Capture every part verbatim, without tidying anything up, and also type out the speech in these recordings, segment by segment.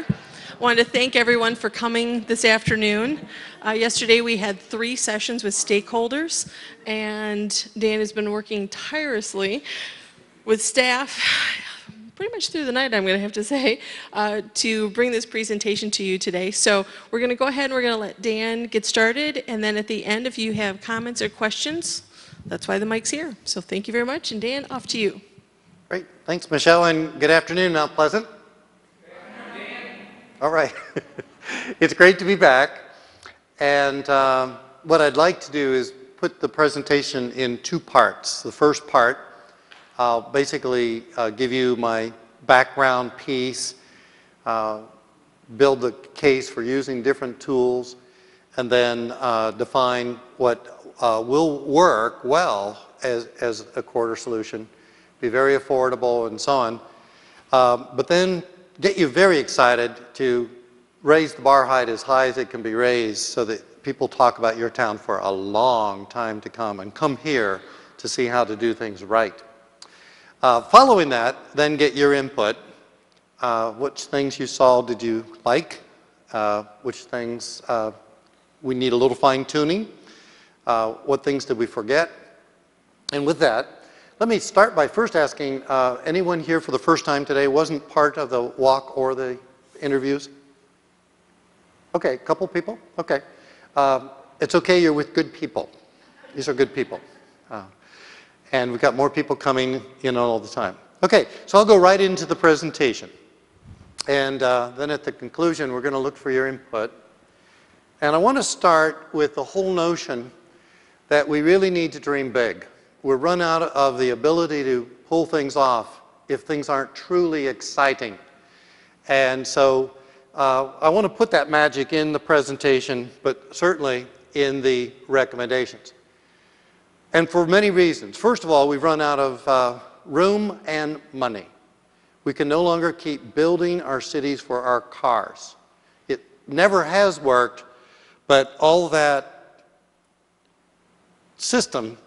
I want to thank everyone for coming this afternoon. Uh, yesterday we had three sessions with stakeholders, and Dan has been working tirelessly with staff pretty much through the night, I'm going to have to say, uh, to bring this presentation to you today. So we're going to go ahead and we're going to let Dan get started, and then at the end, if you have comments or questions, that's why the mic's here. So thank you very much, and Dan, off to you. Great. Thanks, Michelle, and good afternoon, Mount Pleasant. All right, it's great to be back, and um, what I'd like to do is put the presentation in two parts. The first part, I'll basically uh, give you my background piece, uh, build the case for using different tools, and then uh, define what uh, will work well as, as a quarter solution, be very affordable, and so on. Um, but then get you very excited to raise the bar height as high as it can be raised so that people talk about your town for a long time to come and come here to see how to do things right. Uh, following that, then get your input. Uh, which things you saw did you like? Uh, which things uh, we need a little fine tuning? Uh, what things did we forget? And with that, let me start by first asking, uh, anyone here for the first time today wasn't part of the walk or the interviews? Okay, a couple people? Okay. Um, it's okay, you're with good people. These are good people. Uh, and we've got more people coming in all the time. Okay, so I'll go right into the presentation. And uh, then at the conclusion, we're going to look for your input. And I want to start with the whole notion that we really need to dream big. We're run out of the ability to pull things off if things aren't truly exciting. And so uh, I want to put that magic in the presentation, but certainly in the recommendations. And for many reasons. First of all, we've run out of uh, room and money. We can no longer keep building our cities for our cars. It never has worked, but all that system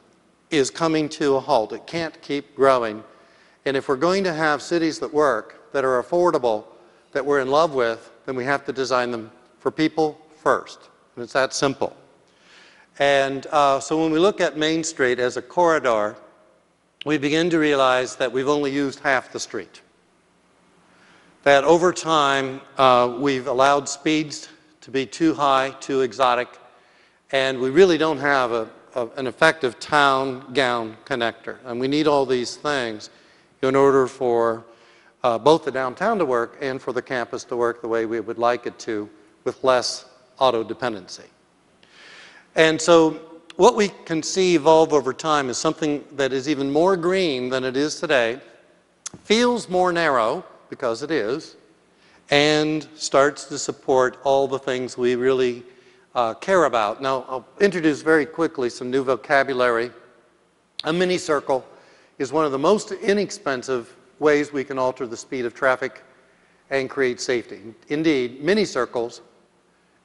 is coming to a halt. It can't keep growing. And if we're going to have cities that work, that are affordable, that we're in love with, then we have to design them for people first. And it's that simple. And uh, so when we look at Main Street as a corridor, we begin to realize that we've only used half the street. That over time, uh, we've allowed speeds to be too high, too exotic, and we really don't have a an effective town-gown connector. And we need all these things in order for uh, both the downtown to work and for the campus to work the way we would like it to, with less auto dependency. And so what we can see evolve over time is something that is even more green than it is today, feels more narrow, because it is, and starts to support all the things we really Uh, care about. Now, I'll introduce very quickly some new vocabulary. A mini-circle is one of the most inexpensive ways we can alter the speed of traffic and create safety. Indeed, mini-circles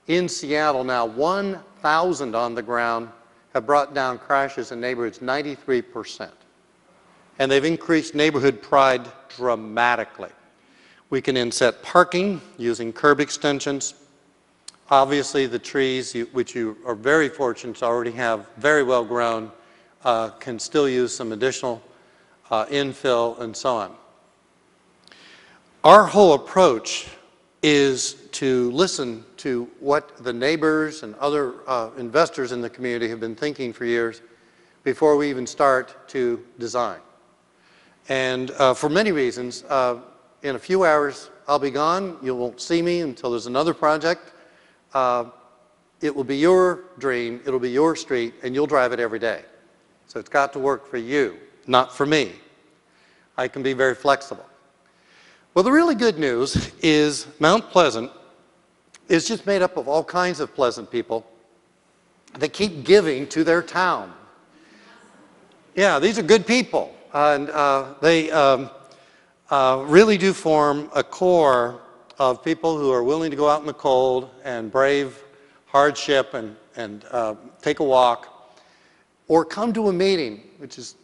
in Seattle now, one thousand on the ground, have brought down crashes in neighborhoods ninety-three percent. And they've increased neighborhood pride dramatically. We can inset parking using curb extensions. Obviously, the trees, you, which you are very fortunate to already have very well grown, uh, can still use some additional uh, infill and so on. Our whole approach is to listen to what the neighbors and other uh, investors in the community have been thinking for years before we even start to design. And uh, for many reasons, uh, in a few hours, I'll be gone. You won't see me until there's another project. Uh, it will be your dream, it'll be your street, and you'll drive it every day. So it's got to work for you, not for me. I can be very flexible. Well, the really good news is Mount Pleasant is just made up of all kinds of pleasant people that keep giving to their town. Yeah, these are good people, and uh, they um, uh, really do form a core of people who are willing to go out in the cold and brave hardship and, and uh, take a walk, or come to a meeting, which is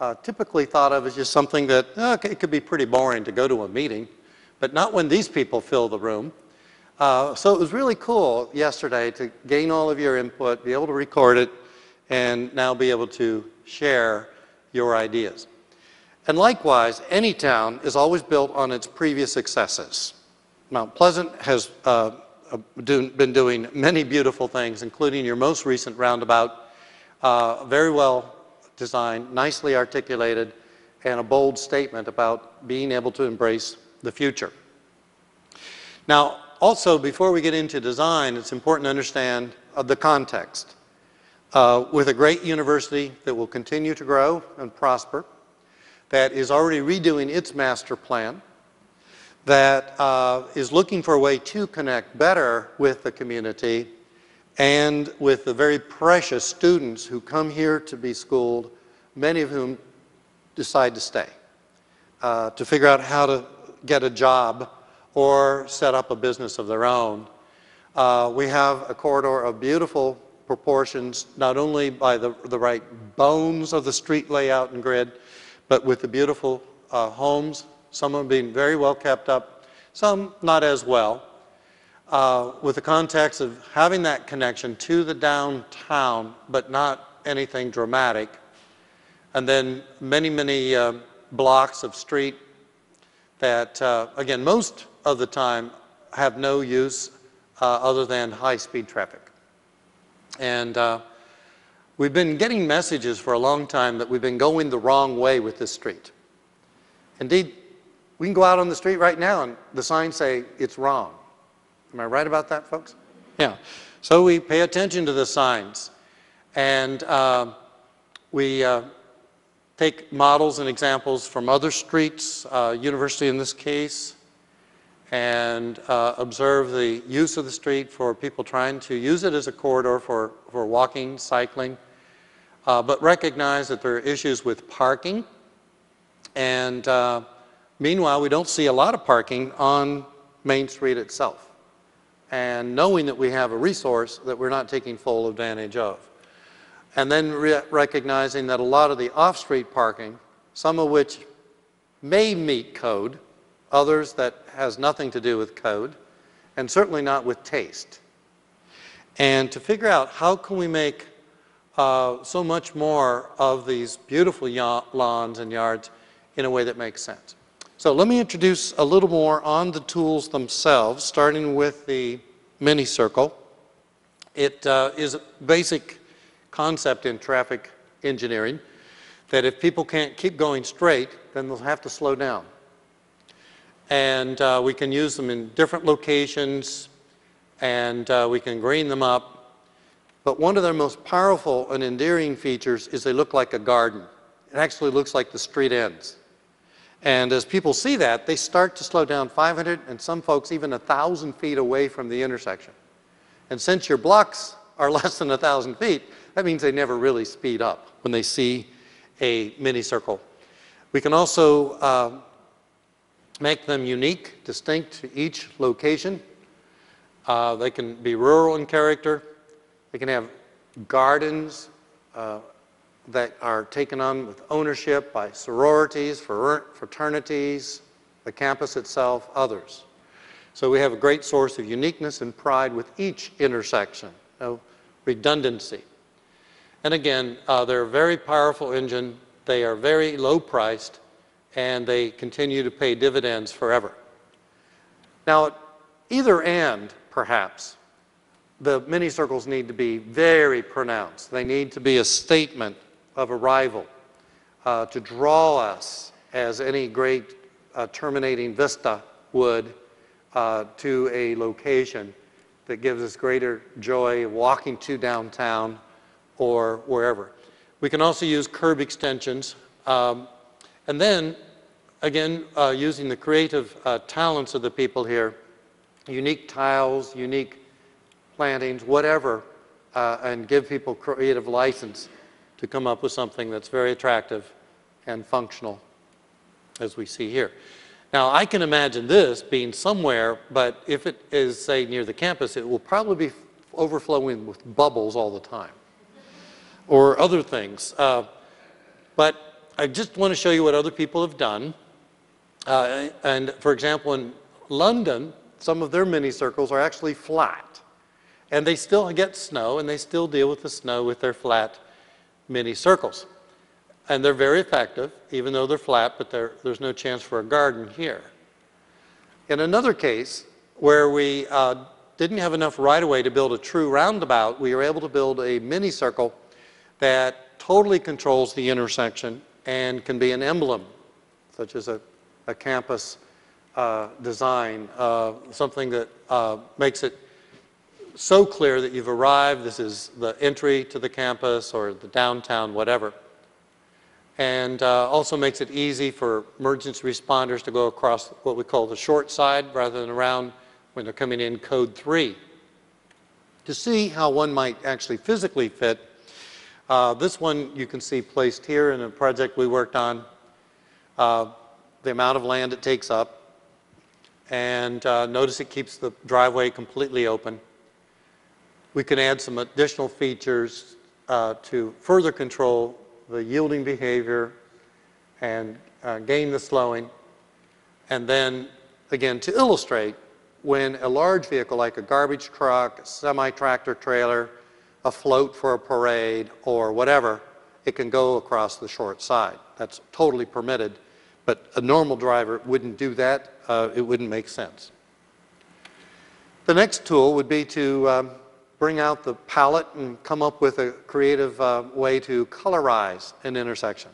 uh, typically thought of as just something that, okay, it could be pretty boring to go to a meeting, but not when these people fill the room. Uh, so it was really cool yesterday to gain all of your input, be able to record it, and now be able to share your ideas. And likewise, any town is always built on its previous successes. Mount Pleasant has uh, do, been doing many beautiful things, including your most recent roundabout, uh, very well designed, nicely articulated, and a bold statement about being able to embrace the future. Now, also, before we get into design, it's important to understand uh, the context. Uh, with a great university that will continue to grow and prosper, that is already redoing its master plan, that uh, is looking for a way to connect better with the community and with the very precious students who come here to be schooled, many of whom decide to stay, uh, to figure out how to get a job or set up a business of their own. Uh, we have a corridor of beautiful proportions, not only by the, the right bones of the street layout and grid, but with the beautiful uh, homes, some of them being very well kept up, some not as well, uh, with the context of having that connection to the downtown, but not anything dramatic. And then many, many uh, blocks of street that, uh, again, most of the time have no use uh, other than high-speed traffic. And uh, we've been getting messages for a long time that we've been going the wrong way with this street. Indeed, we can go out on the street right now and the signs say it's wrong. Am I right about that, folks? Yeah. So we pay attention to the signs. And uh, we uh, take models and examples from other streets, uh, university in this case, and uh, observe the use of the street for people trying to use it as a corridor for, for walking, cycling, uh, but recognize that there are issues with parking. And uh, meanwhile, we don't see a lot of parking on Main Street itself. And knowing that we have a resource that we're not taking full advantage of. And then re recognizing that a lot of the off-street parking, some of which may meet code, others that has nothing to do with code, and certainly not with taste. And to figure out how can we make uh, so much more of these beautiful lawns and yards in a way that makes sense. So let me introduce a little more on the tools themselves, starting with the mini circle. It uh, is a basic concept in traffic engineering that if people can't keep going straight, then they'll have to slow down. And uh, we can use them in different locations, and uh, we can green them up. But one of their most powerful and endearing features is they look like a garden. It actually looks like the street ends. And as people see that, they start to slow down five hundred and some folks even one thousand feet away from the intersection. And since your blocks are less than one thousand feet, that means they never really speed up when they see a mini circle. We can also uh, make them unique, distinct to each location. Uh, they can be rural in character. They can have gardens uh, that are taken on with ownership by sororities, fraternities, the campus itself, others. So we have a great source of uniqueness and pride with each intersection, no redundancy. And again, uh, they're a very powerful engine. They are very low priced, and they continue to pay dividends forever. Now, at either end, perhaps, the mini circles need to be very pronounced. They need to be a statement of arrival uh, to draw us, as any great uh, terminating vista would, uh, to a location that gives us greater joy walking to downtown or wherever. We can also use curb extensions. Um, and then, again, uh, using the creative uh, talents of the people here, unique tiles, unique plantings, whatever, uh, and give people creative license to come up with something that's very attractive and functional, as we see here. Now, I can imagine this being somewhere, but if it is, say, near the campus, it will probably be overflowing with bubbles all the time or other things. Uh, but I just want to show you what other people have done. Uh, and for example, in London, some of their mini circles are actually flat. And they still get snow, and they still deal with the snow with their flat mini circles. And they're very effective, even though they're flat, but there's no chance for a garden here. In another case, where we uh, didn't have enough right-of-way to build a true roundabout, we were able to build a mini circle that totally controls the intersection and can be an emblem, such as a, a campus uh, design, uh, something that uh, makes it so clear that you've arrived, this is the entry to the campus or the downtown, whatever. And uh, also makes it easy for emergency responders to go across what we call the short side rather than around when they're coming in code three. To see how one might actually physically fit, uh, this one you can see placed here in a project we worked on, uh, the amount of land it takes up, and uh, notice it keeps the driveway completely open. We can add some additional features uh, to further control the yielding behavior and uh, gain the slowing. And then, again, to illustrate, when a large vehicle like a garbage truck, a semi-tractor trailer, a float for a parade, or whatever, it can go across the short side. That's totally permitted, but a normal driver wouldn't do that. Uh, it wouldn't make sense. The next tool would be to um, bring out the palette and come up with a creative uh, way to colorize an intersection.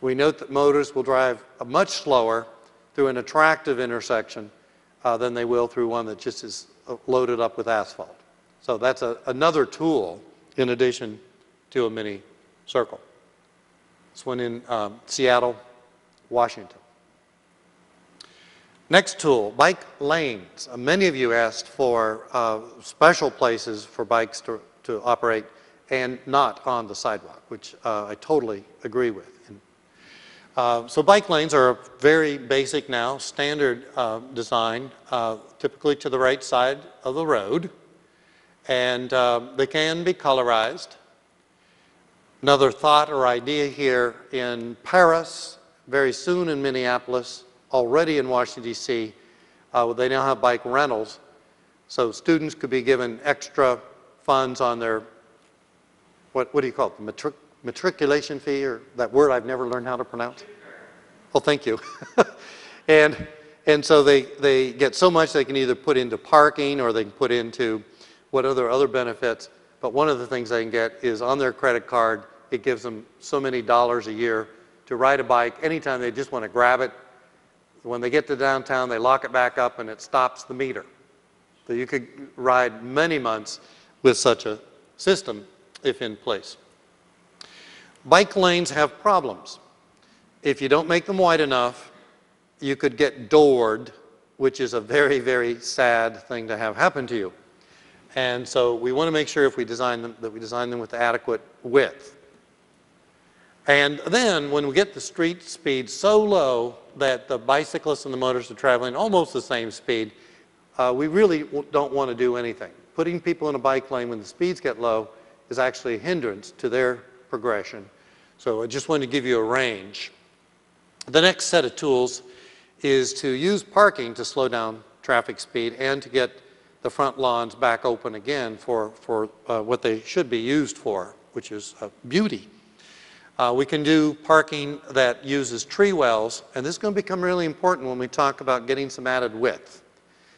We note that motors will drive much slower through an attractive intersection Uh, than they will through one that just is loaded up with asphalt. So that's a, another tool in addition to a mini circle. This one in um, Seattle, Washington. Next tool, bike lanes. Uh, many of you asked for uh, special places for bikes to, to operate and not on the sidewalk, which uh, I totally agree with. And, Uh, so bike lanes are very basic now, standard uh, design, uh, typically to the right side of the road, and uh, they can be colorized. Another thought or idea here in Paris, very soon in Minneapolis, already in Washington, D C, uh, they now have bike rentals, so students could be given extra funds on their, what, what do you call it, the matric? matriculation fee, or that word I've never learned how to pronounce. Oh, thank you. and and so they, they get so much they can either put into parking or they can put into what other other benefits. But one of the things they can get is on their credit card, it gives them so many dollars a year to ride a bike anytime they just want to grab it. When they get to downtown, they lock it back up and it stops the meter. So you could ride many months with such a system if in place. Bike lanes have problems. If you don't make them wide enough, you could get doored, which is a very, very sad thing to have happen to you. And so we want to make sure if we design them, that we design them with adequate width. And then when we get the street speed so low that the bicyclists and the motorists are traveling almost the same speed, uh, we really don't want to do anything. Putting people in a bike lane when the speeds get low is actually a hindrance to their progression. So I just wanted to give you a range. The next set of tools is to use parking to slow down traffic speed and to get the front lawns back open again for, for uh, what they should be used for, which is uh, beauty. Uh, we can do parking that uses tree wells, and this is going to become really important when we talk about getting some added width,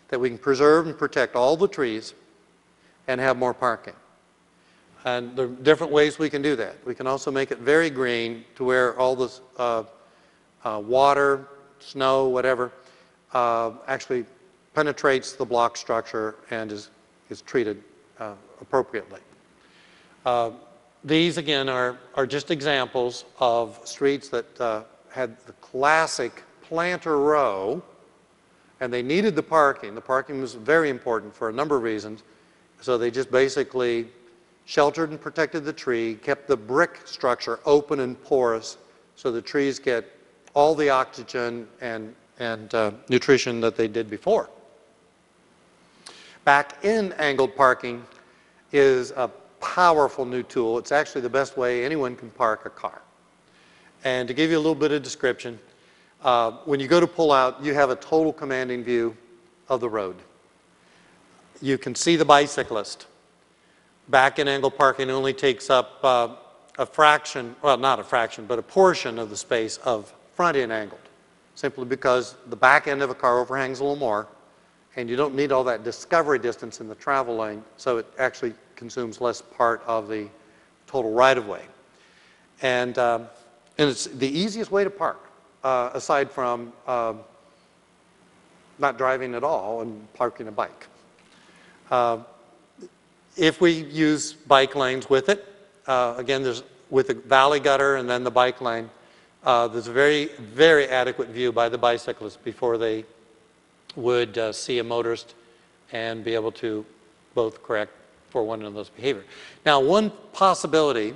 that we can preserve and protect all the trees and have more parking. And there are different ways we can do that. We can also make it very green to where all the uh, uh, water, snow, whatever, uh, actually penetrates the block structure and is, is treated uh, appropriately. Uh, these, again, are, are just examples of streets that uh, had the classic planter row, and they needed the parking. The parking was very important for a number of reasons, so they just basically sheltered and protected the tree, kept the brick structure open and porous so the trees get all the oxygen and, and uh, nutrition that they did before. Back in angled parking is a powerful new tool. It's actually the best way anyone can park a car. And to give you a little bit of description, uh, when you go to pull out, you have a total commanding view of the road. You can see the bicyclist. Back and angle parking only takes up uh, a fraction, well not a fraction, but a portion of the space of front end angled, simply because the back end of a car overhangs a little more and you don't need all that discovery distance in the travel lane, so it actually consumes less part of the total right-of-way. And, um, and it's the easiest way to park, uh, aside from uh, not driving at all and parking a bike. Uh, if we use bike lanes with it, uh, again, there's with the valley gutter and then the bike lane, uh, there's a very, very adequate view by the bicyclist before they would uh, see a motorist and be able to both correct for one another's behavior. Now, one possibility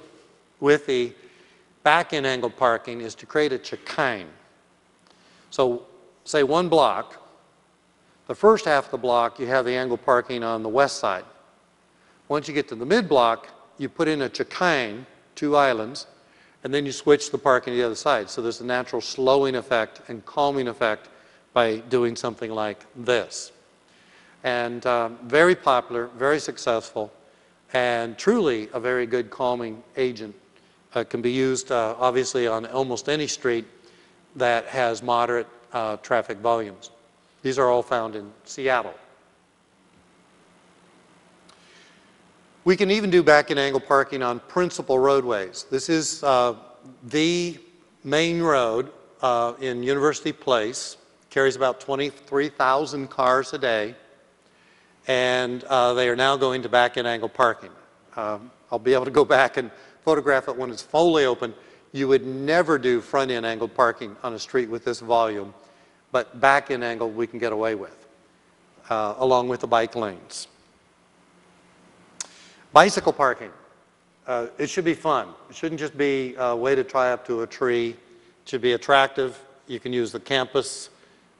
with the back-end angle parking is to create a chicane. So, say one block, the first half of the block you have the angle parking on the west side. Once you get to the mid-block, you put in a chicane, two islands, and then you switch the parking to the other side. So there's a natural slowing effect and calming effect by doing something like this. And um, very popular, very successful, and truly a very good calming agent. Uh, can be used uh, obviously on almost any street that has moderate uh, traffic volumes. These are all found in Seattle. We can even do back and angle parking on principal roadways. This is uh, the main road uh, in University Place. Carries about twenty-three thousand cars a day, and uh, they are now going to back-end angle parking. Um, I'll be able to go back and photograph it when it's fully open. You would never do front-end angle parking on a street with this volume, but back-end angle we can get away with, uh, along with the bike lanes. Bicycle parking. Uh, it should be fun. It shouldn't just be a way to tie up to a tree. It should be attractive. You can use the campus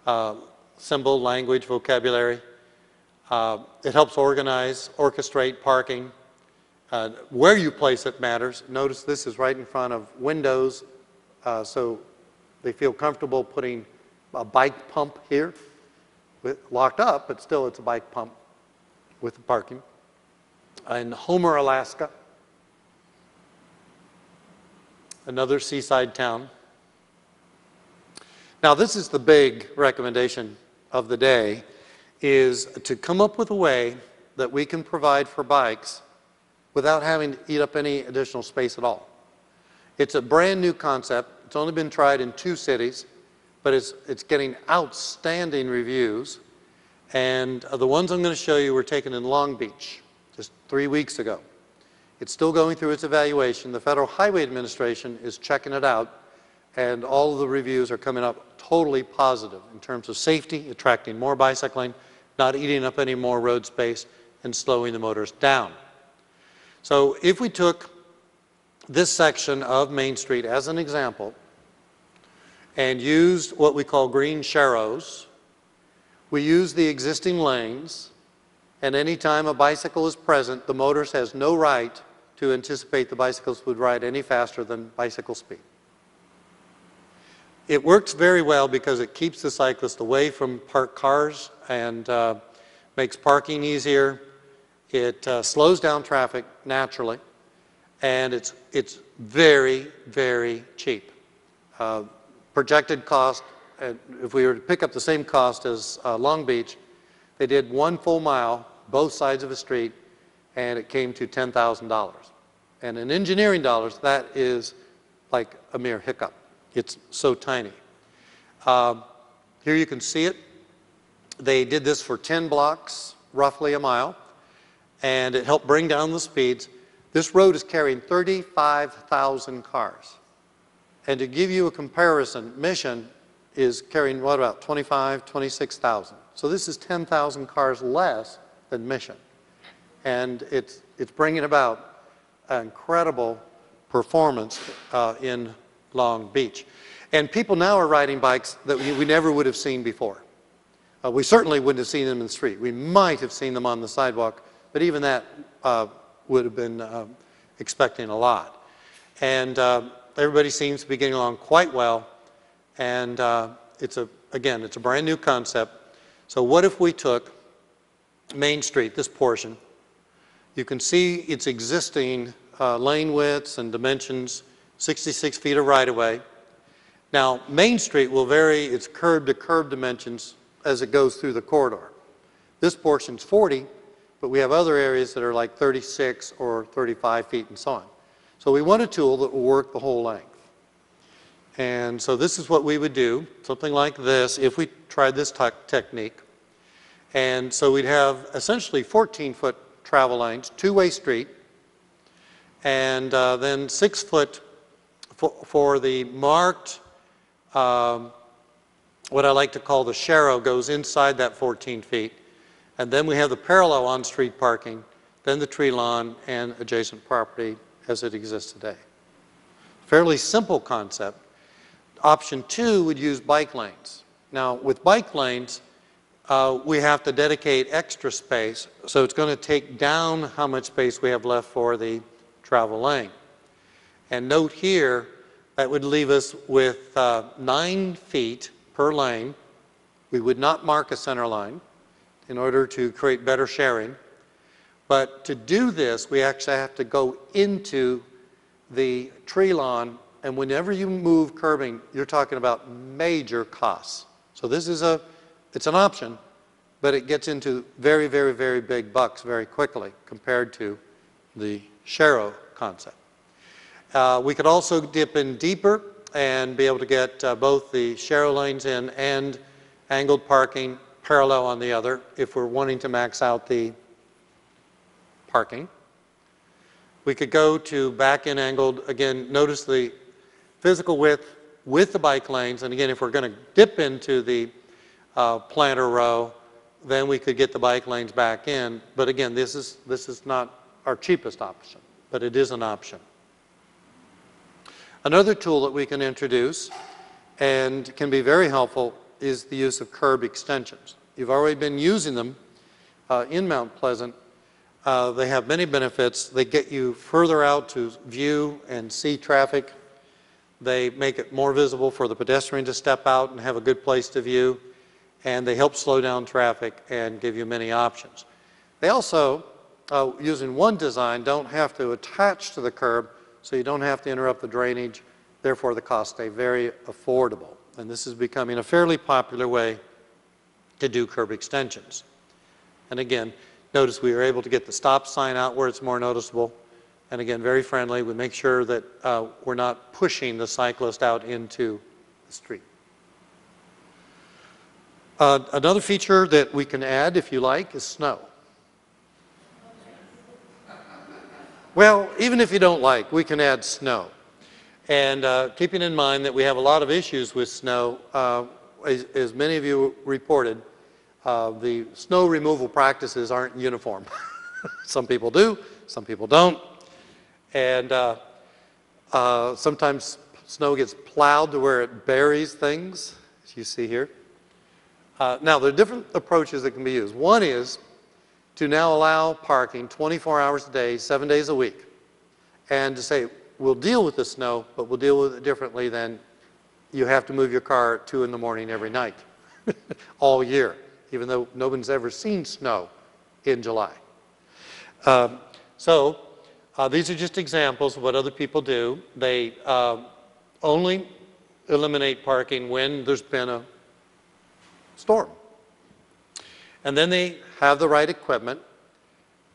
Uh, symbol, language, vocabulary. Uh, it helps organize, orchestrate parking. Uh, where you place it matters. Notice this is right in front of windows, uh, so they feel comfortable putting a bike pump here, with, locked up, but still it's a bike pump with the parking. In Homer, Alaska, another seaside town. Now, this is the big recommendation of the day, is to come up with a way that we can provide for bikes without having to eat up any additional space at all. It's a brand new concept. It's only been tried in two cities, but it's, it's getting outstanding reviews. And the ones I'm going to show you were taken in Long Beach just three weeks ago. It's still going through its evaluation. The Federal Highway Administration is checking it out. And all of the reviews are coming up totally positive in terms of safety, attracting more bicycling, not eating up any more road space, and slowing the motors down. So if we took this section of Main Street as an example and used what we call green sharrows, we use the existing lanes, and any time a bicycle is present, the motorist has no right to anticipate the bicycles would ride any faster than bicycle speed. It works very well because it keeps the cyclist away from parked cars and uh, makes parking easier. It uh, slows down traffic naturally, and it's, it's very, very cheap. Uh, projected cost, uh, if we were to pick up the same cost as uh, Long Beach, they did one full mile, both sides of a street, and it came to ten thousand dollars. And in engineering dollars, that is like a mere hiccup. It's so tiny. Uh, here you can see it. They did this for ten blocks, roughly a mile, and it helped bring down the speeds. This road is carrying thirty-five thousand cars. And to give you a comparison, Mission is carrying, what, about twenty-five, twenty-six thousand. So this is ten thousand cars less than Mission. And it's, it's bringing about an incredible performance uh, in Long Beach. And people now are riding bikes that we, we never would have seen before. Uh, we certainly wouldn't have seen them in the street. We might have seen them on the sidewalk, but even that uh, would have been uh, expecting a lot. And uh, everybody seems to be getting along quite well. And uh, it's a, again, it's a brand new concept. So what if we took Main Street, this portion? You can see its existing uh, lane widths and dimensions, sixty-six feet of right-of-way. Now, Main Street will vary its curb-to-curb dimensions as it goes through the corridor. This portion's forty, but we have other areas that are like thirty-six or thirty-five feet and so on. So we want a tool that will work the whole length. And so this is what we would do, something like this, if we tried this technique. And so we'd have essentially fourteen-foot travel lanes, two-way street, and uh, then six-foot for, for the marked, um, what I like to call the sharrow goes inside that fourteen feet. And then we have the parallel on-street parking, then the tree lawn and adjacent property as it exists today. Fairly simple concept. Option two would use bike lanes. Now, with bike lanes, uh, we have to dedicate extra space, so it's going to take down how much space we have left for the travel lane. And note here, that would leave us with uh, nine feet per lane. We would not mark a center line in order to create better sharing. But to do this, we actually have to go into the tree lawn, and whenever you move curbing, you're talking about major costs. So this is a, it's an option, but it gets into very, very, very big bucks very quickly compared to the sharrow concept. Uh, we could also dip in deeper and be able to get uh, both the sharrow lanes in and angled parking parallel on the other if we're wanting to max out the parking. We could go to back in angled. Again, notice the physical width with the bike lanes. And again, if we're going to dip into the uh, planter row, then we could get the bike lanes back in. But again, this is, this is not our cheapest option, but it is an option. Another tool that we can introduce and can be very helpful is the use of curb extensions. You've already been using them uh, in Mount Pleasant. Uh, they have many benefits. They get you further out to view and see traffic. They make it more visible for the pedestrian to step out and have a good place to view. And they help slow down traffic and give you many options. They also, uh, using one design, don't have to attach to the curb, so you don't have to interrupt the drainage. Therefore, the costs stay very affordable. And this is becoming a fairly popular way to do curb extensions. And again, notice we were able to get the stop sign out where it's more noticeable. And again, very friendly. We make sure that uh, we're not pushing the cyclist out into the street. Uh, another feature that we can add, if you like, is snow. Well, even if you don't like, we can add snow. And uh, keeping in mind that we have a lot of issues with snow, uh, as, as many of you reported, Uh, the snow removal practices aren't uniform. Some people do, some people don't. And uh, uh, sometimes snow gets plowed to where it buries things, as you see here. Uh, now, there are different approaches that can be used. One is to now allow parking twenty-four hours a day, seven days a week, and to say, we'll deal with the snow, but we'll deal with it differently than you have to move your car at two in the morning every night, all year, even though nobody's ever seen snow in July. Um, so uh, these are just examples of what other people do. They uh, only eliminate parking when there's been a storm. And then they have the right equipment,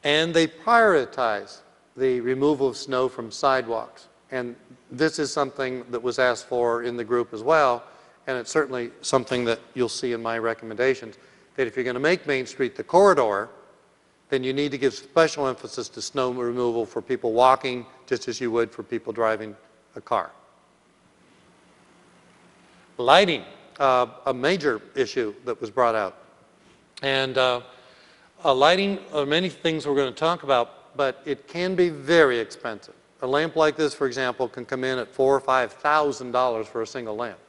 and they prioritize the removal of snow from sidewalks. And this is something that was asked for in the group as well, and it's certainly something that you'll see in my recommendations. That if you're going to make Main Street the corridor, then you need to give special emphasis to snow removal for people walking, just as you would for people driving a car. Lighting, uh, a major issue that was brought out. And uh, uh, lighting, uh, many things we're going to talk about, but it can be very expensive. A lamp like this, for example, can come in at four or five thousand dollars for a single lamp.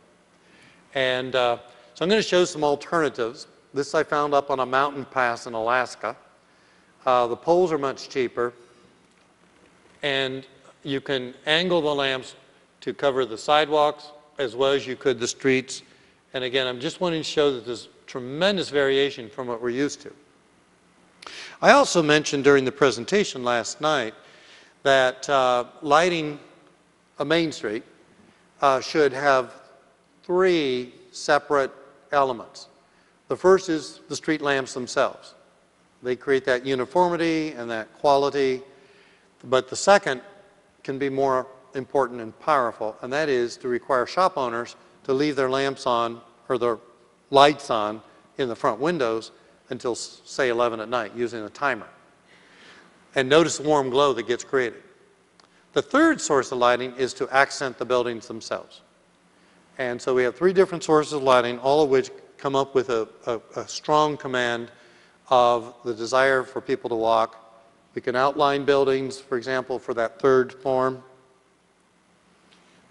And uh, so I'm going to show some alternatives. This I found up on a mountain pass in Alaska. Uh, the poles are much cheaper, and you can angle the lamps to cover the sidewalks as well as you could the streets. And again, I'm just wanting to show that there's tremendous variation from what we're used to. I also mentioned during the presentation last night that uh, lighting a main street uh, should have three separate elements. The first is the street lamps themselves. They create that uniformity and that quality, but the second can be more important and powerful, and that is to require shop owners to leave their lamps on, or their lights on, in the front windows until, say, eleven at night, using a timer. And notice the warm glow that gets created. The third source of lighting is to accent the buildings themselves. And so we have three different sources of lighting, all of which come up with a, a, a strong command of the desire for people to walk. We can outline buildings, for example, for that third form.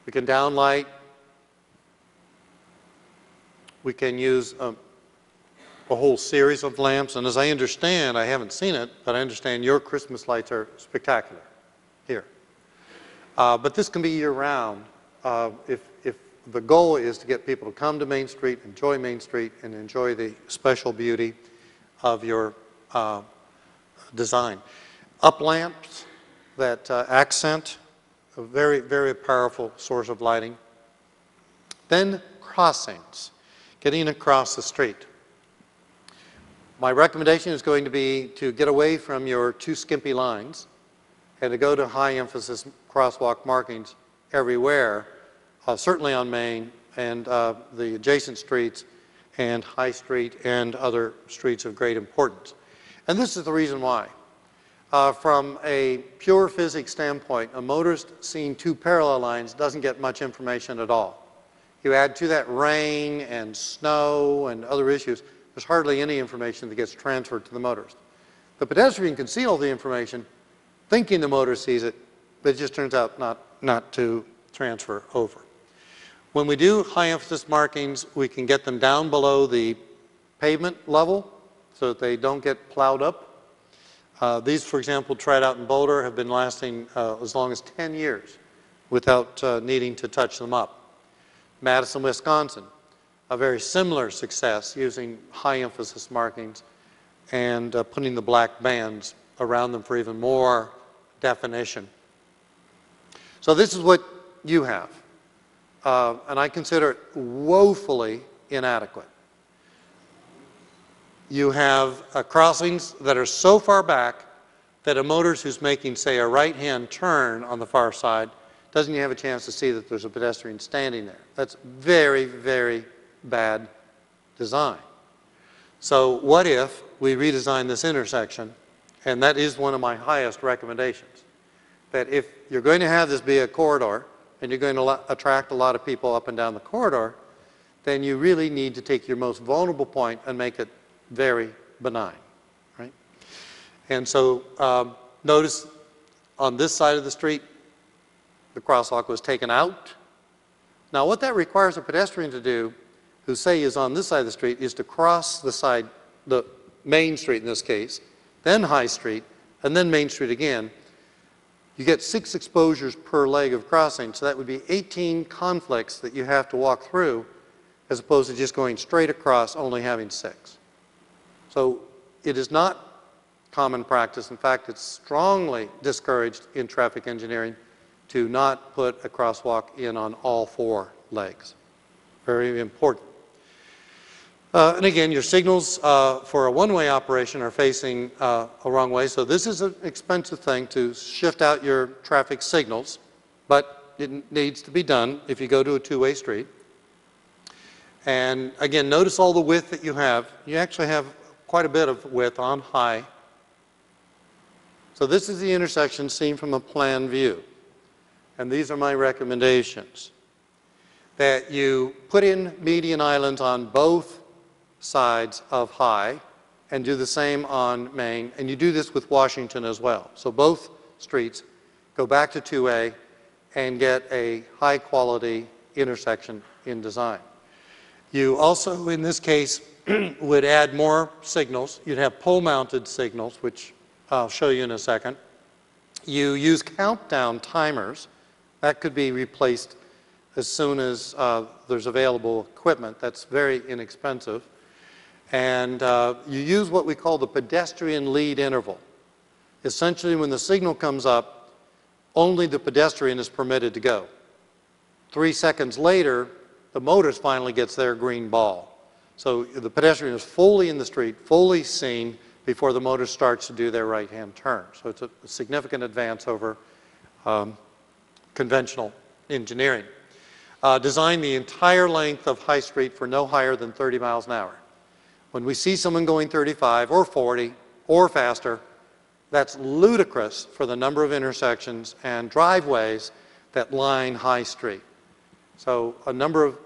We can downlight. We can use a, a whole series of lamps. And as I understand, I haven't seen it, but I understand your Christmas lights are spectacular here. Uh, but this can be year-round uh, if, if the goal is to get people to come to Main Street, enjoy Main Street, and enjoy the special beauty of your uh, design. Up lamps that uh, accent, a very, very powerful source of lighting. Then crossings, getting across the street. My recommendation is going to be to get away from your too skimpy lines and to go to high emphasis crosswalk markings everywhere, uh, certainly on Main and uh, the adjacent streets and High Street and other streets of great importance. And this is the reason why. Uh, from a pure physics standpoint, a motorist seeing two parallel lines doesn't get much information at all. You add to that rain and snow and other issues, there's hardly any information that gets transferred to the motorist. The pedestrian can see all the information, thinking the motorist sees it, but it just turns out not, not to transfer over. When we do high emphasis markings, we can get them down below the pavement level so that they don't get plowed up. Uh, these, for example, tried out in Boulder, have been lasting uh, as long as ten years without uh, needing to touch them up. Madison, Wisconsin, a very similar success using high emphasis markings and uh, putting the black bands around them for even more definition. So this is what you have, uh, and I consider it woefully inadequate. You have uh, crossings that are so far back that a motorist who's making, say, a right-hand turn on the far side doesn't even have a chance to see that there's a pedestrian standing there. That's very, very bad design. So what if we redesign this intersection? And that is one of my highest recommendations, that if you're going to have this be a corridor and you're going to attract a lot of people up and down the corridor, then you really need to take your most vulnerable point and make it very benign, right? And so um, notice on this side of the street, the crosswalk was taken out. Now what that requires a pedestrian to do, who say is on this side of the street, is to cross the side, the Main Street in this case, then High Street, and then Main Street again. You get six exposures per leg of crossing, so that would be eighteen conflicts that you have to walk through, as opposed to just going straight across, only having six. So it is not common practice. In fact, it's strongly discouraged in traffic engineering to not put a crosswalk in on all four legs. Very important. Uh, and again, your signals uh, for a one-way operation are facing uh, a wrong way. So this is an expensive thing to shift out your traffic signals, but it needs to be done if you go to a two-way street. And again, notice all the width that you have. You actually have quite a bit of width on high. So this is the intersection seen from a plan view. And these are my recommendations. That you put in median islands on both sides of high and do the same on Main. And you do this with Washington as well. So both streets go back to two-way and get a high quality intersection in design. You also, in this case, would add more signals. You'd have pole-mounted signals, which I'll show you in a second. You use countdown timers. That could be replaced as soon as uh, there's available equipment. That's very inexpensive. And uh, you use what we call the pedestrian lead interval. Essentially, when the signal comes up, only the pedestrian is permitted to go. Three seconds later, the motorist finally gets their green ball. So the pedestrian is fully in the street, fully seen, before the motor starts to do their right-hand turn. So it's a significant advance over um, conventional engineering. Uh, design the entire length of High Street for no higher than thirty miles an hour. When we see someone going thirty-five or forty or faster, that's ludicrous for the number of intersections and driveways that line High Street. So a number of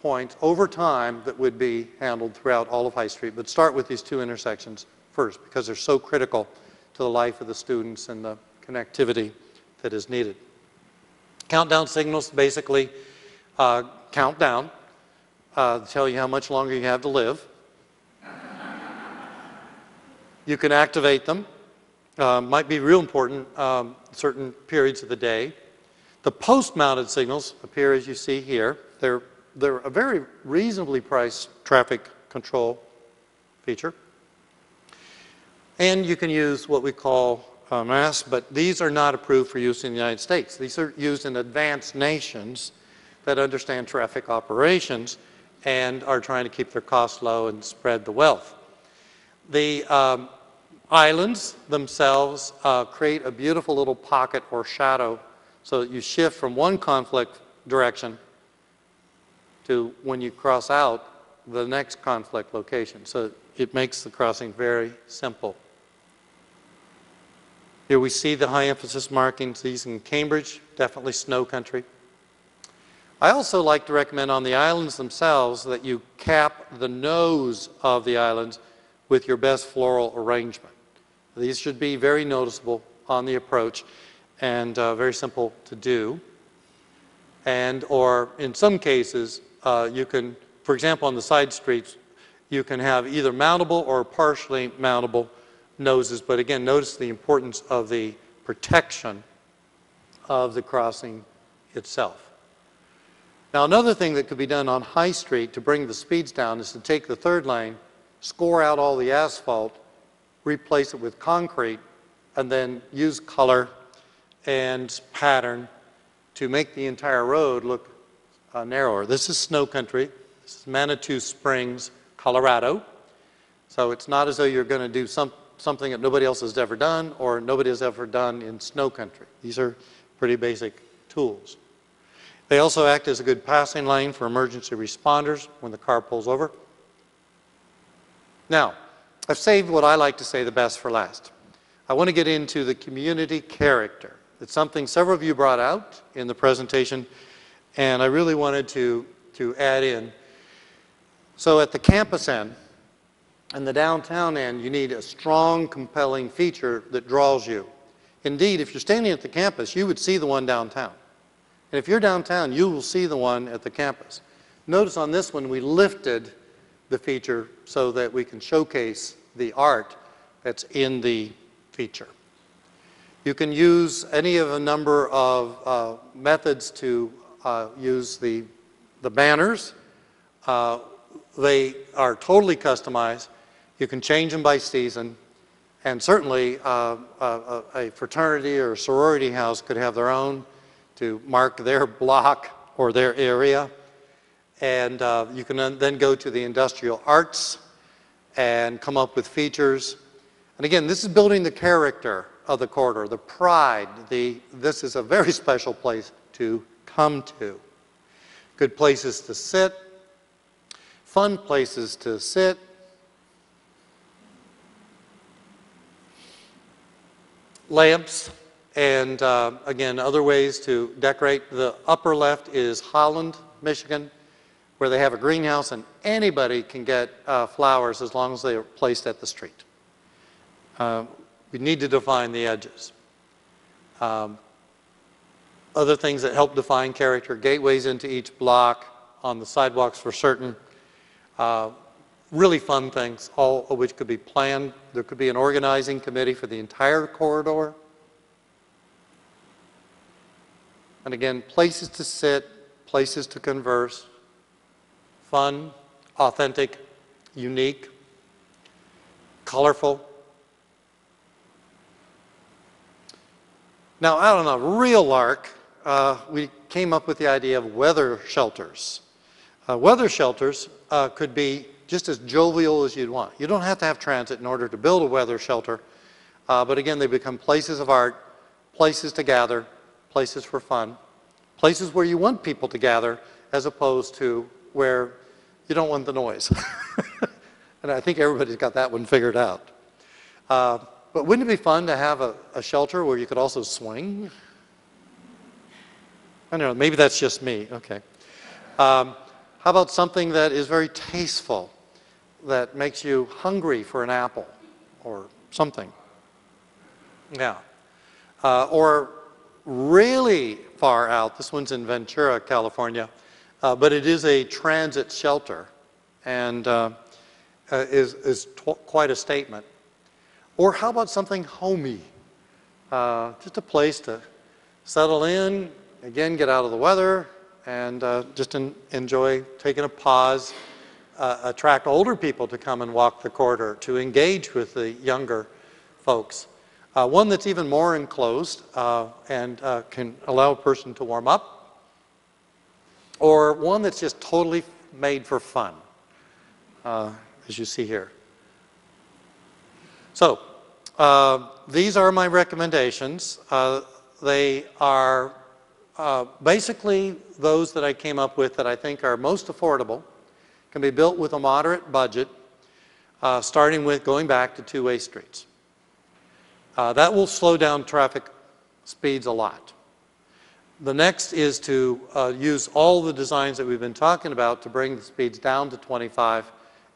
points over time that would be handled throughout all of High Street, but start with these two intersections first because they're so critical to the life of the students and the connectivity that is needed. Countdown signals basically uh, count down, uh, tell you how much longer you have to live. You can activate them. Uh, might be real important um, certain periods of the day. The post-mounted signals appear as you see here. They're, they're a very reasonably priced traffic control feature. And you can use what we call uh, mass, but these are not approved for use in the United States. These are used in advanced nations that understand traffic operations and are trying to keep their costs low and spread the wealth. The um, islands themselves uh, create a beautiful little pocket or shadow so that you shift from one conflict direction to when you cross out the next conflict location. So it makes the crossing very simple. Here we see the high emphasis markings. These in Cambridge, definitely snow country. I also like to recommend on the islands themselves that you cap the nose of the islands with your best floral arrangement. These should be very noticeable on the approach and uh, very simple to do. And or in some cases, uh, you can, for example, on the side streets, you can have either mountable or partially mountable noses. But again, notice the importance of the protection of the crossing itself. Now, another thing that could be done on High Street to bring the speeds down is to take the third lane, score out all the asphalt, replace it with concrete, and then use color and pattern to make the entire road look uh, narrower. This is snow country. This is Manitou Springs, Colorado. So it's not as though you're going to do some, something that nobody else has ever done or nobody has ever done in snow country. These are pretty basic tools. They also act as a good passing lane for emergency responders when the car pulls over. Now, I've saved what I like to say the best for last. I want to get into the community character. It's something several of you brought out in the presentation, and I really wanted to, to add in. So at the campus end and the downtown end, you need a strong, compelling feature that draws you. Indeed, if you're standing at the campus, you would see the one downtown. And if you're downtown, you will see the one at the campus. Notice on this one, we lifted the feature so that we can showcase the art that's in the feature. You can use any of a number of uh, methods to uh, use the, the banners. Uh, they are totally customized. You can change them by season. And certainly uh, a, a fraternity or sorority house could have their own to mark their block or their area. And uh, you can then go to the industrial arts and come up with features. And again, this is building the character of the corridor, the pride. The, this is a very special place to come to. Good places to sit, fun places to sit. Lamps, and uh, again, other ways to decorate. The upper left is Holland, Michigan, where they have a greenhouse and anybody can get uh, flowers as long as they are placed at the street. Uh, we need to define the edges. Um, other things that help define character, gateways into each block, on the sidewalks for certain. Uh, really fun things, all of which could be planned. There could be an organizing committee for the entire corridor. And again, places to sit, places to converse. Fun, authentic, unique. colorful. Now, out on a real arc, uh, we came up with the idea of weather shelters. Uh, weather shelters uh, could be just as jovial as you'd want. You don't have to have transit in order to build a weather shelter, uh, but again, they become places of art, places to gather, places for fun, places where you want people to gather as opposed to where you don't want the noise. And I think everybody's got that one figured out. Uh, but wouldn't it be fun to have a, a shelter where you could also swing? I don't know, maybe that's just me, okay. Um, how about something that is very tasteful, that makes you hungry for an apple or something? Yeah. Uh, or really far out, this one's in Ventura, California, uh, but it is a transit shelter and uh, Uh, is, is quite a statement. Or how about something homey? Uh, just a place to settle in, again, get out of the weather, and uh, just en enjoy taking a pause, uh, attract older people to come and walk the corridor, to engage with the younger folks. Uh, one that's even more enclosed uh, and uh, can allow a person to warm up, or one that's just totally made for fun. Uh, as you see here. So, uh, these are my recommendations. Uh, they are uh, basically those that I came up with that I think are most affordable, can be built with a moderate budget, uh, starting with going back to two-way streets. Uh, that will slow down traffic speeds a lot. The next is to uh, use all the designs that we've been talking about to bring the speeds down to twenty-five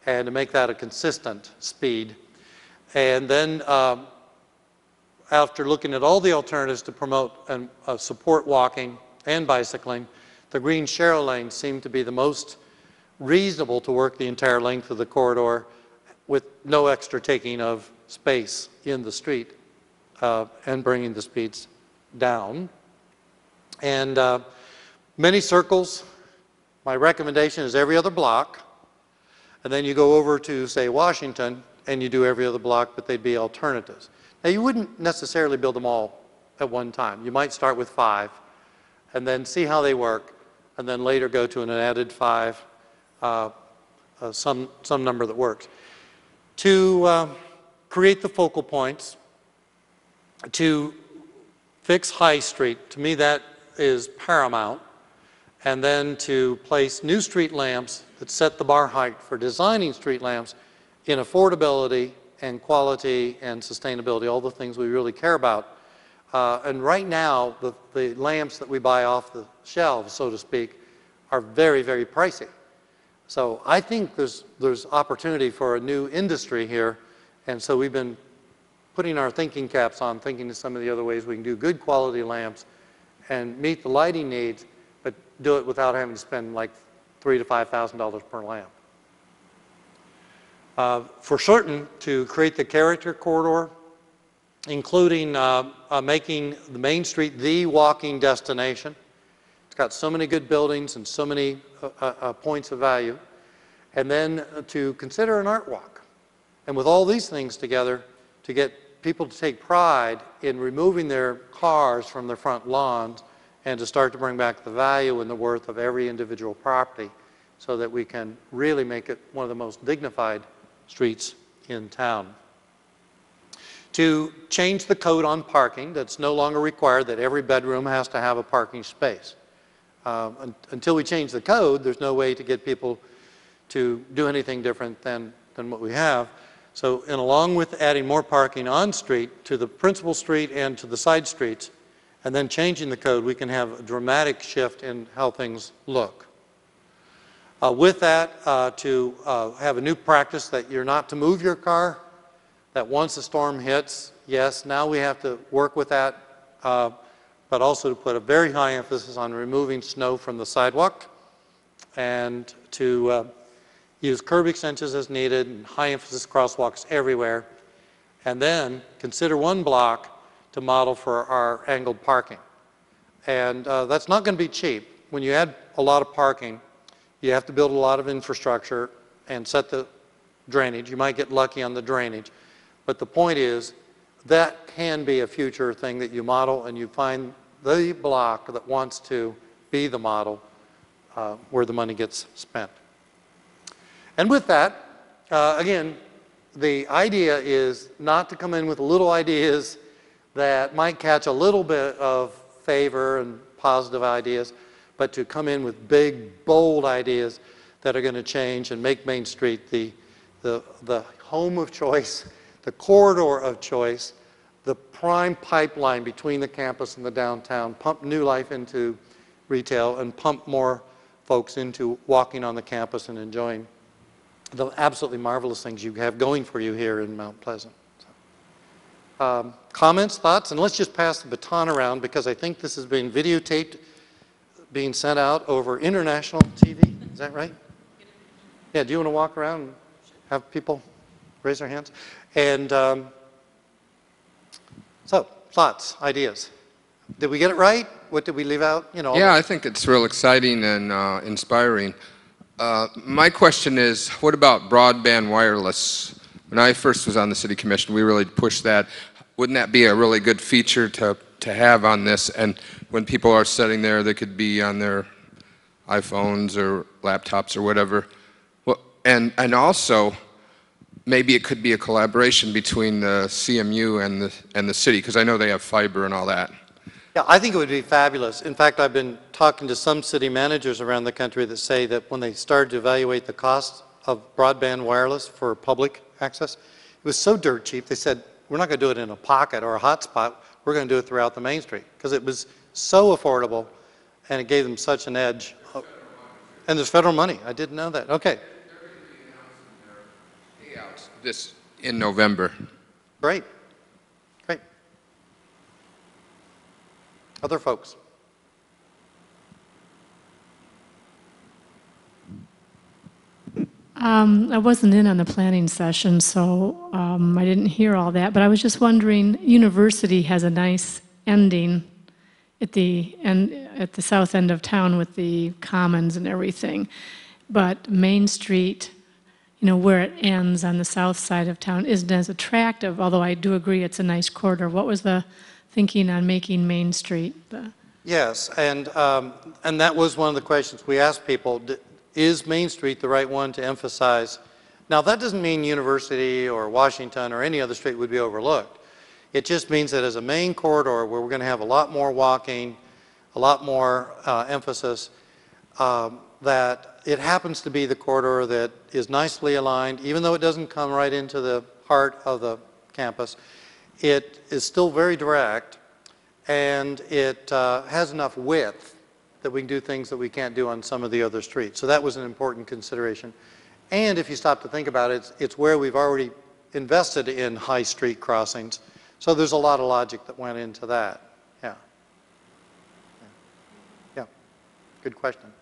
and to make that a consistent speed. And then um, after looking at all the alternatives to promote and uh, support walking and bicycling, the green share lane seemed to be the most reasonable to work the entire length of the corridor with no extra taking of space in the street uh, and bringing the speeds down. And uh, many circles, my recommendation is every other block. And then you go over to, say, Washington, and you do every other block, but they'd be alternatives. Now, you wouldn't necessarily build them all at one time. You might start with five and then see how they work, and then later go to an added five, uh, uh, some, some number that works. To uh, create the focal points, to fix High Street, to me that is paramount, and then to place new street lamps that set the bar height for designing street lamps in affordability and quality and sustainability, all the things we really care about. Uh, and right now, the, the lamps that we buy off the shelves, so to speak, are very, very pricey. So I think there's, there's opportunity for a new industry here, and so we've been putting our thinking caps on, thinking of some of the other ways we can do good quality lamps and meet the lighting needs, but do it without having to spend like three to five thousand dollars per lamp. Uh, for certain, to create the character corridor, including uh, uh, making the Main Street the walking destination. It's got so many good buildings and so many uh, uh, points of value. And then to consider an art walk. And with all these things together, to get people to take pride in removing their cars from their front lawns and to start to bring back the value and the worth of every individual property so that we can really make it one of the most dignified streets in town. To change the code on parking, that's no longer required that every bedroom has to have a parking space. Um, un until we change the code, there's no way to get people to do anything different than, than what we have. So, and along with adding more parking on street to the principal street and to the side streets, and then changing the code, we can have a dramatic shift in how things look. Uh, with that, uh, to uh, have a new practice that you're not to move your car, that once a storm hits, yes, now we have to work with that, uh, but also to put a very high emphasis on removing snow from the sidewalk, and to uh, use curb extensions as needed, and high emphasis crosswalks everywhere, and then consider one block to model for our angled parking. And uh, that's not going to be cheap. When you add a lot of parking, you have to build a lot of infrastructure and set the drainage. You might get lucky on the drainage. But the point is, that can be a future thing that you model, and you find the block that wants to be the model uh, where the money gets spent. And with that, uh, again, the idea is not to come in with little ideas that might catch a little bit of favor and positive ideas, but to come in with big, bold ideas that are going to change and make Main Street the, the, the home of choice, the corridor of choice, the prime pipeline between the campus and the downtown, pump new life into retail and pump more folks into walking on the campus and enjoying the absolutely marvelous things you have going for you here in Mount Pleasant. So, um, comments, thoughts, and let's just pass the baton around, because I think this is being videotaped, being sent out over international T V. Is that right? Yeah, do you want to walk around and have people raise their hands? And um, so, thoughts, ideas. Did we get it right? What did we leave out? You know. Yeah, I think it's real exciting and uh, inspiring. Uh, my question is, what about broadband wireless? When I first was on the City Commission, we really pushed that. Wouldn't that be a really good feature to, to have on this? And when people are sitting there, they could be on their iPhones or laptops or whatever. Well, and, and also, maybe it could be a collaboration between the C M U and the, and the city, because I know they have fiber and all that. Yeah, I think it would be fabulous. In fact, I've been talking to some city managers around the country that say that when they started to evaluate the cost of broadband wireless for public access, it was so dirt cheap, they said, we're not going to do it in a pocket or a hotspot, we're going to do it throughout the Main Street, because it was so affordable and it gave them such an edge. There's and there's federal money. I didn't know that. Okay. They're going to be announcing their payouts this in November. Great. Other folks? Um, I wasn't in on the planning session, so um, I didn't hear all that, but I was just wondering, university has a nice ending at the, end, at the south end of town with the commons and everything, but Main Street, you know, where it ends on the south side of town isn't as attractive, although I do agree it's a nice corridor. What was the thinking on making Main Street? The yes, and, um, and that was one of the questions we asked people, is Main Street the right one to emphasize? Now that doesn't mean University or Washington or any other street would be overlooked. It just means that as a main corridor where we're going to have a lot more walking, a lot more uh, emphasis, um, that it happens to be the corridor that is nicely aligned, even though it doesn't come right into the heart of the campus. It is still very direct, and it uh, has enough width that we can do things that we can't do on some of the other streets. So that was an important consideration. And if you stop to think about it, it's, it's where we've already invested in high street crossings. So there's a lot of logic that went into that. Yeah. Yeah. Good question.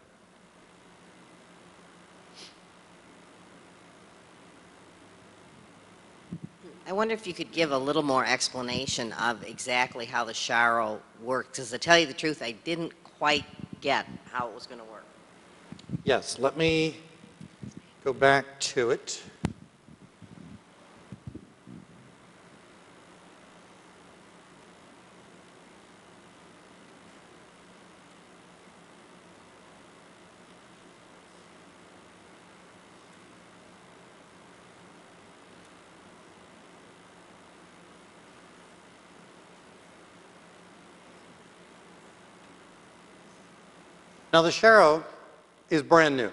I wonder if you could give a little more explanation of exactly how the Sharo worked, because to tell you the truth, I didn't quite get how it was going to work. Yes, let me go back to it. Now the Sharo is brand new.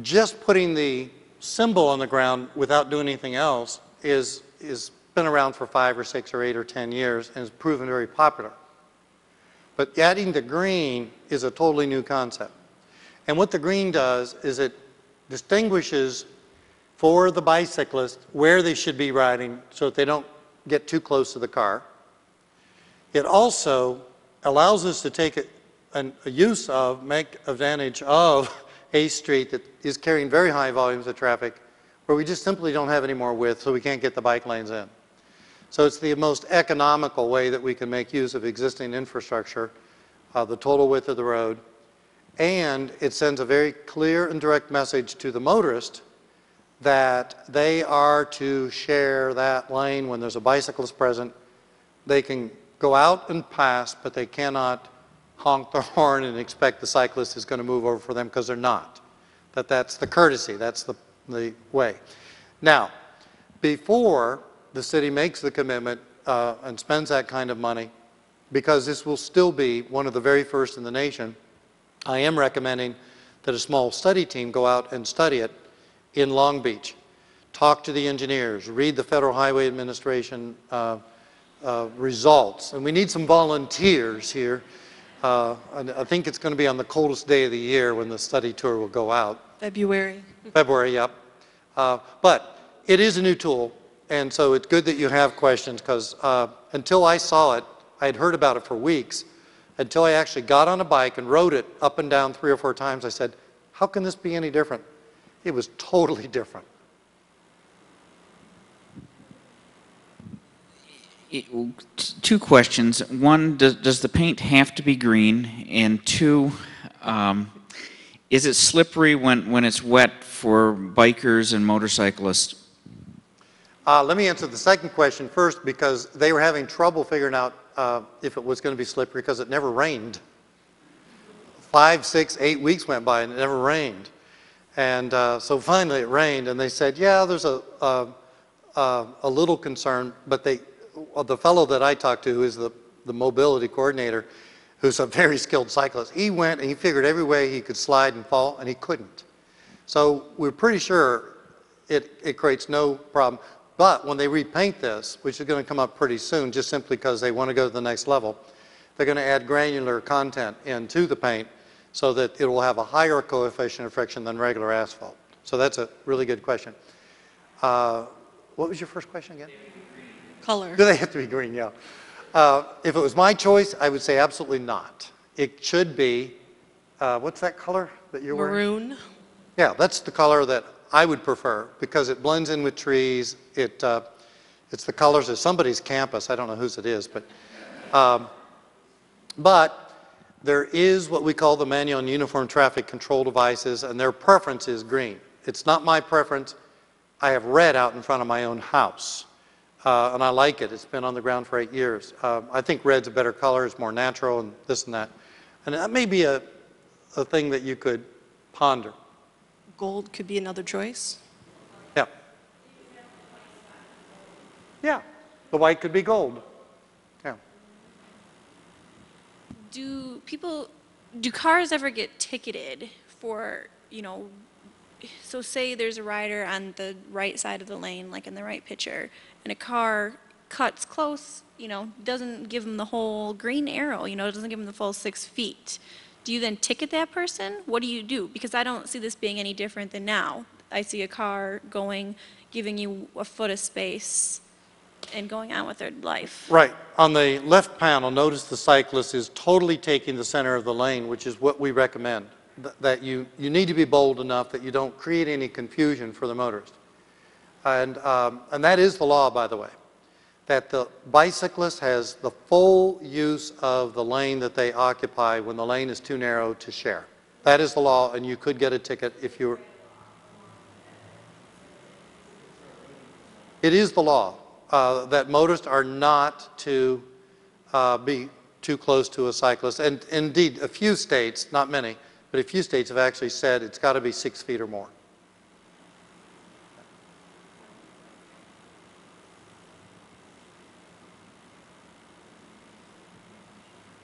Just putting the symbol on the ground without doing anything else is, is been around for five or six or eight or ten years and has proven very popular. But adding the green is a totally new concept. And what the green does is it distinguishes for the bicyclist where they should be riding so that they don't get too close to the car. It also allows us to take it and a use of, make advantage of a street that is carrying very high volumes of traffic where we just simply don't have any more width, so we can't get the bike lanes in. So it's the most economical way that we can make use of existing infrastructure, uh, the total width of the road, and it sends a very clear and direct message to the motorist that they are to share that lane when there's a bicyclist present. They can go out and pass, but they cannot honk the horn and expect the cyclist is going to move over for them, because they're not. That that's the courtesy, that's the, the way. Now, before the city makes the commitment uh, and spends that kind of money, because this will still be one of the very first in the nation, I am recommending that a small study team go out and study it in Long Beach. Talk to the engineers, read the Federal Highway Administration uh, uh, results. And we need some volunteers here. Uh, and I think it's going to be on the coldest day of the year when the study tour will go out. February. February, yep. Uh, but it is a new tool, and so it's good that you have questions, because uh, until I saw it, I had heard about it for weeks, until I actually got on a bike and rode it up and down three or four times. I said, how can this be any different? It was totally different. It, two questions. One, does, does the paint have to be green? And two, um, is it slippery when, when it's wet for bikers and motorcyclists? Uh, let me answer the second question first, because they were having trouble figuring out uh, if it was going to be slippery, because it never rained. Five, six, eight weeks went by and it never rained. And uh, so finally it rained, and they said, yeah, there's a, a, a little concern, but they, the fellow that I talked to, who is the, the mobility coordinator, who's a very skilled cyclist, he went and he figured every way he could slide and fall, and he couldn't. So we're pretty sure it, it creates no problem. But when they repaint this, which is going to come up pretty soon, just simply because they want to go to the next level, they're going to add granular content into the paint so that it will have a higher coefficient of friction than regular asphalt. So that's a really good question. Uh, what was your first question again? Color. Do they have to be green? Yeah. Uh, if it was my choice, I would say absolutely not. It should be, uh, what's that color that you're wearing? Maroon. Yeah, that's the color that I would prefer, because it blends in with trees. It, uh, it's the colors of somebody's campus. I don't know whose it is, but, um, but there is what we call the Manual on Uniform Traffic Control Devices, and their preference is green. It's not my preference. I have red out in front of my own house. Uh, and I like it. It's been on the ground for eight years. Uh, I think red's a better color. It's more natural and this and that. And that may be a, a thing that you could ponder. Gold could be another choice. Yeah. Yeah. The white could be gold. Yeah. Do people, do cars ever get ticketed for, you know, so say there's a rider on the right side of the lane, like in the right picture, and a car cuts close, you know, doesn't give them the whole green arrow, you know, doesn't give them the full six feet. Do you then ticket that person? What do you do? Because I don't see this being any different than now. I see a car going, giving you a foot of space and going on with their life. Right. On the left panel, notice the cyclist is totally taking the center of the lane, which is what we recommend. That you, you need to be bold enough that you don't create any confusion for the motorist. And, um, and that is the law, by the way, that the bicyclist has the full use of the lane that they occupy when the lane is too narrow to share. That is the law, and you could get a ticket if you were. It is the law uh, that motorists are not to uh, be too close to a cyclist. And indeed, a few states, not many, but a few states have actually said it's got to be six feet or more.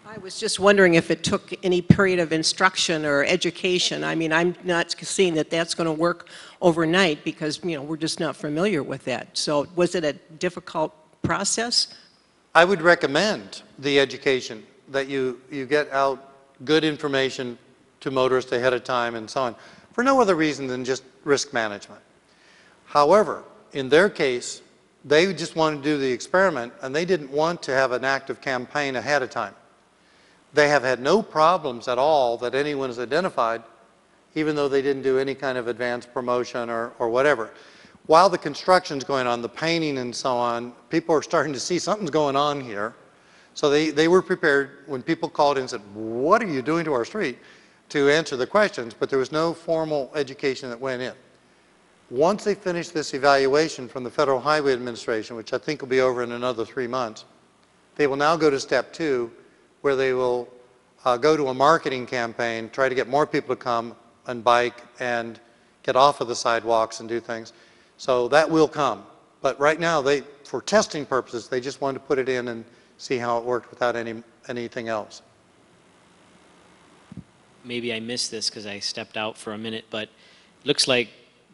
I was just wondering if it took any period of instruction or education. I mean, I'm not seeing that that's going to work overnight, because, you know, we're just not familiar with that. So was it a difficult process? I would recommend the education, that you, you get out good information to motorists ahead of time and so on, for no other reason than just risk management. However, in their case, they just wanted to do the experiment, and they didn't want to have an active campaign ahead of time. They have had no problems at all that anyone has identified, even though they didn't do any kind of advanced promotion or, or whatever. While the construction's going on, the painting and so on, people are starting to see something's going on here. So they, they were prepared when people called in and said, what are you doing to our street? To answer the questions, but there was no formal education that went in. Once they finish this evaluation from the Federal Highway Administration, which I think will be over in another three months, they will now go to step two, where they will uh, go to a marketing campaign, try to get more people to come and bike and get off of the sidewalks and do things. So that will come. But right now, they, for testing purposes, they just wanted to put it in and see how it worked without any, anything else. Maybe I missed this because I stepped out for a minute, but it looks like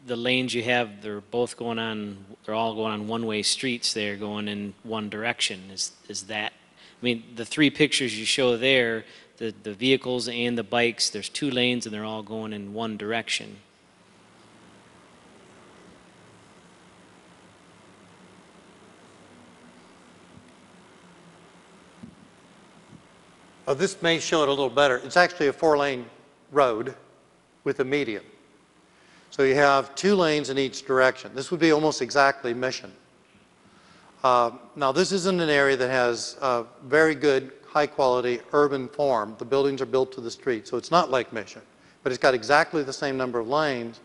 the lanes you have, they're both going on, they're all going on one-way streets. They're going in one direction. Is, is that, I mean, the three pictures you show there, the, the vehicles and the bikes, there's two lanes and they're all going in one direction. Oh, this may show it a little better. It's actually a four-lane road with a median. So you have two lanes in each direction. This would be almost exactly Mission. Uh, now, this isn't an area that has uh, very good, high-quality urban form. The buildings are built to the street, so it's not like Mission. But it's got exactly the same number of lanes.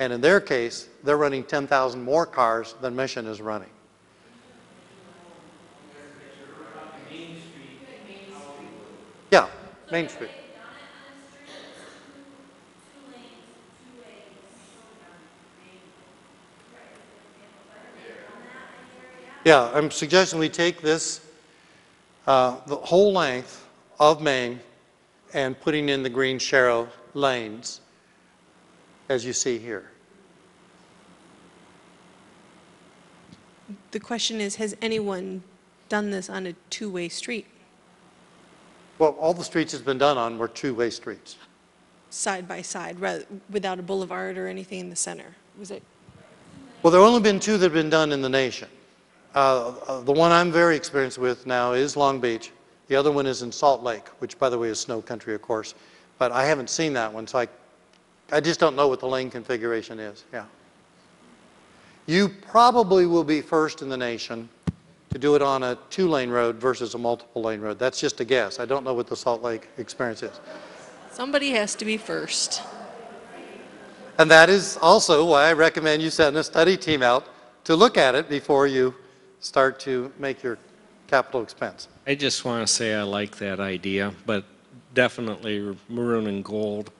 And in their case, they're running ten thousand more cars than Mission is running. Yeah, Main Street. Yeah, I'm suggesting we take this, uh, the whole length of Main and putting in the green sharrow lanes, as you see here. The question is, has anyone done this on a two-way street? Well, all the streets it's been done on were two-way streets. Side by side, rather, without a boulevard or anything in the center, was it? Well, there have only been two that have been done in the nation. Uh, the one I'm very experienced with now is Long Beach. The other one is in Salt Lake, which, by the way, is snow country, of course. But I haven't seen that one, so I, I just don't know what the lane configuration is. Yeah. You probably will be first in the nation to do it on a two-lane road versus a multiple-lane road. That's just a guess. I don't know what the Salt Lake experience is. Somebody has to be first. And that is also why I recommend you send a study team out to look at it before you start to make your capital expense. I just want to say I like that idea, but definitely maroon and gold.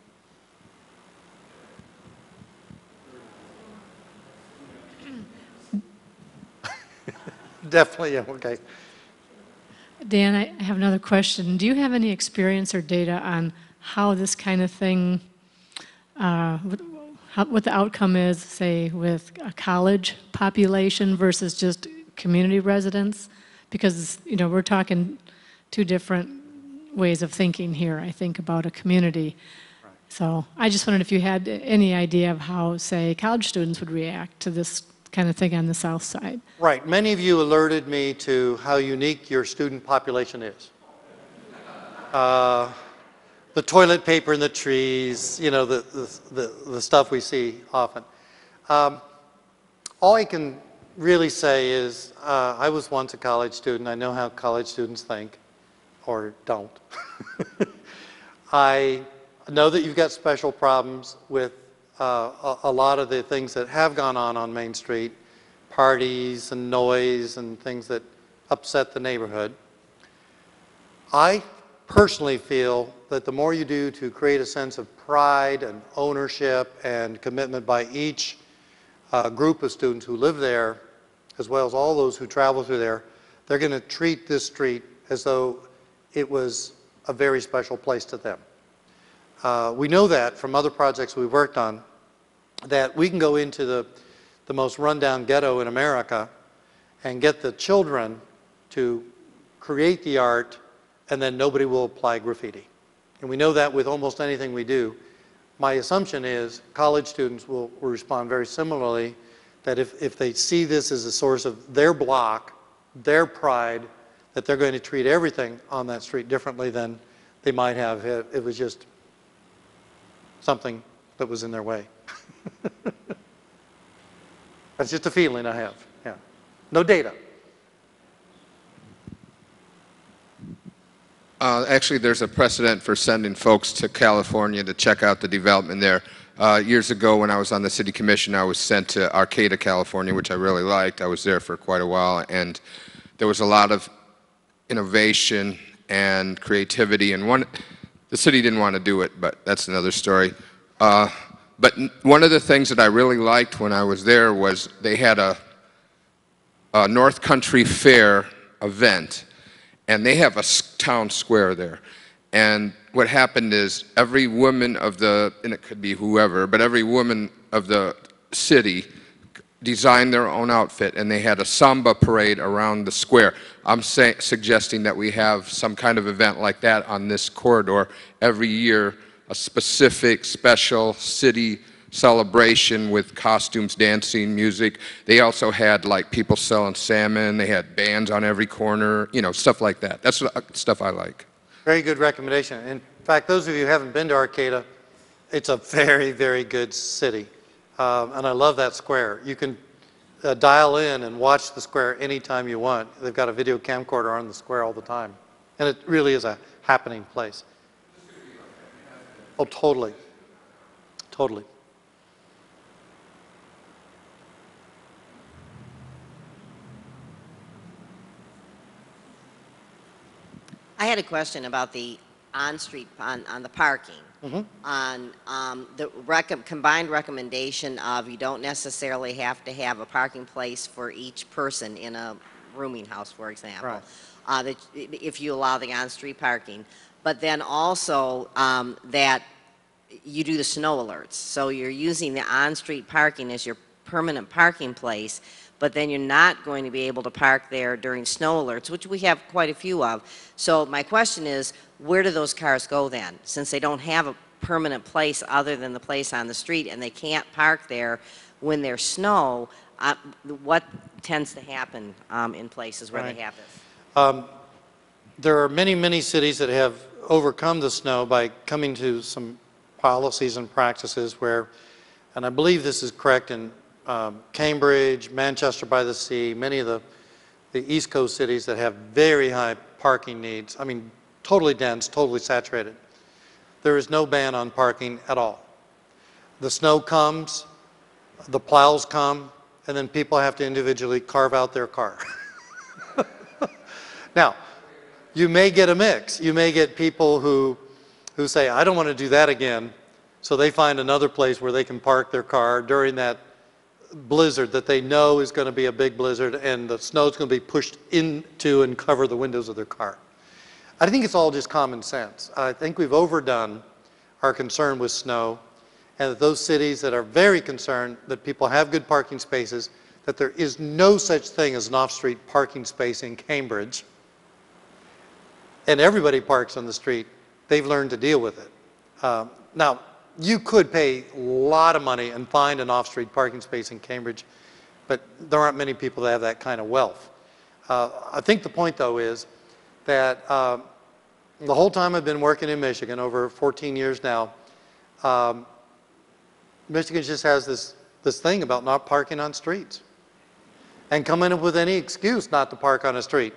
Definitely, yeah, okay. Dan, I have another question. Do you have any experience or data on how this kind of thing, uh, how, what the outcome is, say, with a college population versus just community residents? Because, you know, we're talking two different ways of thinking here, I think, about a community. Right. So I just wondered if you had any idea of how, say, college students would react to this kind of thing on the south side. Right. Many of you alerted me to how unique your student population is. Uh, the toilet paper in the trees, you know, the, the, the, the stuff we see often. Um, all I can really say is uh, I was once a college student. I know how college students think or don't. I know that you've got special problems with Uh, a, a lot of the things that have gone on on Main Street, parties and noise and things that upset the neighborhood. I personally feel that the more you do to create a sense of pride and ownership and commitment by each uh, group of students who live there, as well as all those who travel through there, they're going to treat this street as though it was a very special place to them. Uh, we know that from other projects we've worked on, that we can go into the, the most rundown ghetto in America and get the children to create the art, and then nobody will apply graffiti. And we know that with almost anything we do. My assumption is college students will, will respond very similarly, that if, if they see this as a source of their block, their pride, that they're going to treat everything on that street differently than they might have if it was just something that was in their way. That's just a feeling I have, yeah. No data. Uh, actually, there's a precedent for sending folks to California to check out the development there. Uh, years ago when I was on the city commission, I was sent to Arcata, California, which I really liked. I was there for quite a while, and there was a lot of innovation and creativity, and one, the city didn't want to do it, but that's another story. Uh, but one of the things that I really liked when I was there was they had a, a North Country Fair event, and they have a town square there. And what happened is every woman of the, and it could be whoever, but every woman of the city designed their own outfit, and they had a samba parade around the square. I'm say, suggesting that we have some kind of event like that on this corridor every year, a specific special city celebration with costumes, dancing, music. They also had like people selling salmon, they had bands on every corner, you know, stuff like that. That's what, uh, stuff I like. Very good recommendation. In fact, those of you who haven't been to Arcata, it's a very, very good city. Um, and I love that square. You can uh, dial in and watch the square anytime you want. They've got a video camcorder on the square all the time. And it really is a happening place. Oh, totally. Totally. I had a question about the on-street, on, on the parking, mm-hmm. on um, the rec combined recommendation of you don't necessarily have to have a parking place for each person in a rooming house, for example, right. uh, that if you allow the on-street parking. But then also um, that you do the snow alerts. So you're using the on-street parking as your permanent parking place, but then you're not going to be able to park there during snow alerts, which we have quite a few of. So my question is, where do those cars go then? Since they don't have a permanent place other than the place on the street and they can't park there when there's snow, uh, what tends to happen um, in places where right. they have this? Um, there are many, many cities that have overcome the snow by coming to some policies and practices where, and I believe this is correct in Um, Cambridge, Manchester by the Sea, many of the, the East Coast cities that have very high parking needs. I mean, totally dense, totally saturated. There is no ban on parking at all. The snow comes, the plows come, and then people have to individually carve out their car. Now, you may get a mix. You may get people who, who say, I don't want to do that again, so they find another place where they can park their car during that blizzard that they know is going to be a big blizzard, and the snow is going to be pushed into and cover the windows of their car. I think it's all just common sense. I think we've overdone our concern with snow, and that those cities that are very concerned that people have good parking spaces, that there is no such thing as an off-street parking space in Cambridge, and everybody parks on the street, they've learned to deal with it. Um, now, you could pay a lot of money and find an off-street parking space in Cambridge, but there aren't many people that have that kind of wealth. Uh, I think the point, though, is that um, the whole time I've been working in Michigan, over fourteen years now, um, Michigan just has this, this thing about not parking on streets and coming up with any excuse not to park on a street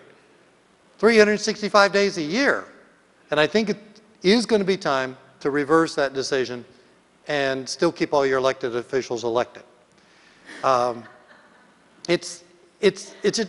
three hundred sixty-five days a year. And I think it is going to be time to reverse that decision and still keep all your elected officials elected. Um, it's, it's, it's, a,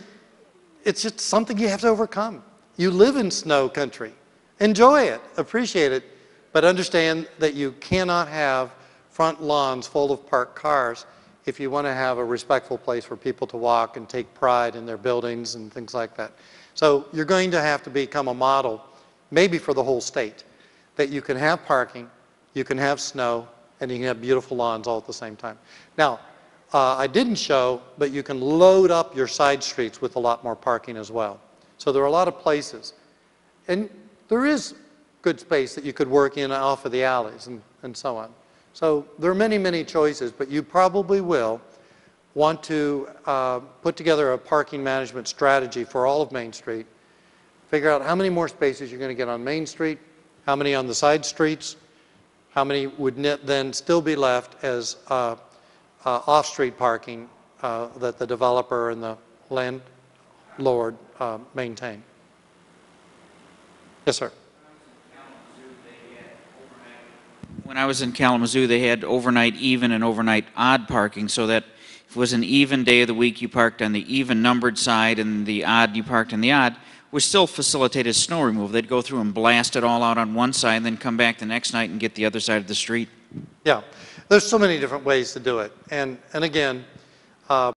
it's just something you have to overcome. You live in snow country. Enjoy it, appreciate it, but understand that you cannot have front lawns full of parked cars if you want to have a respectful place for people to walk and take pride in their buildings and things like that. So you're going to have to become a model, maybe for the whole state, that you can have parking, you can have snow, and you can have beautiful lawns all at the same time. Now, uh, I didn't show, but you can load up your side streets with a lot more parking as well. So there are a lot of places. And there is good space that you could work in off of the alleys and, and so on. So there are many, many choices, but you probably will want to uh, put together a parking management strategy for all of Main Street, figure out how many more spaces you're going to get on Main Street, how many on the side streets, how many would then still be left as uh, uh, off-street parking uh, that the developer and the landlord uh, maintain. Yes, sir. when I was in Kalamazoo, they had overnight even and overnight odd parking, so that if it was an even day of the week, you parked on the even numbered side, and the odd, you parked on the odd, which still facilitated snow removal. They'd go through and blast it all out on one side and then come back the next night and get the other side of the street. Yeah, there's so many different ways to do it. And, and again, uh,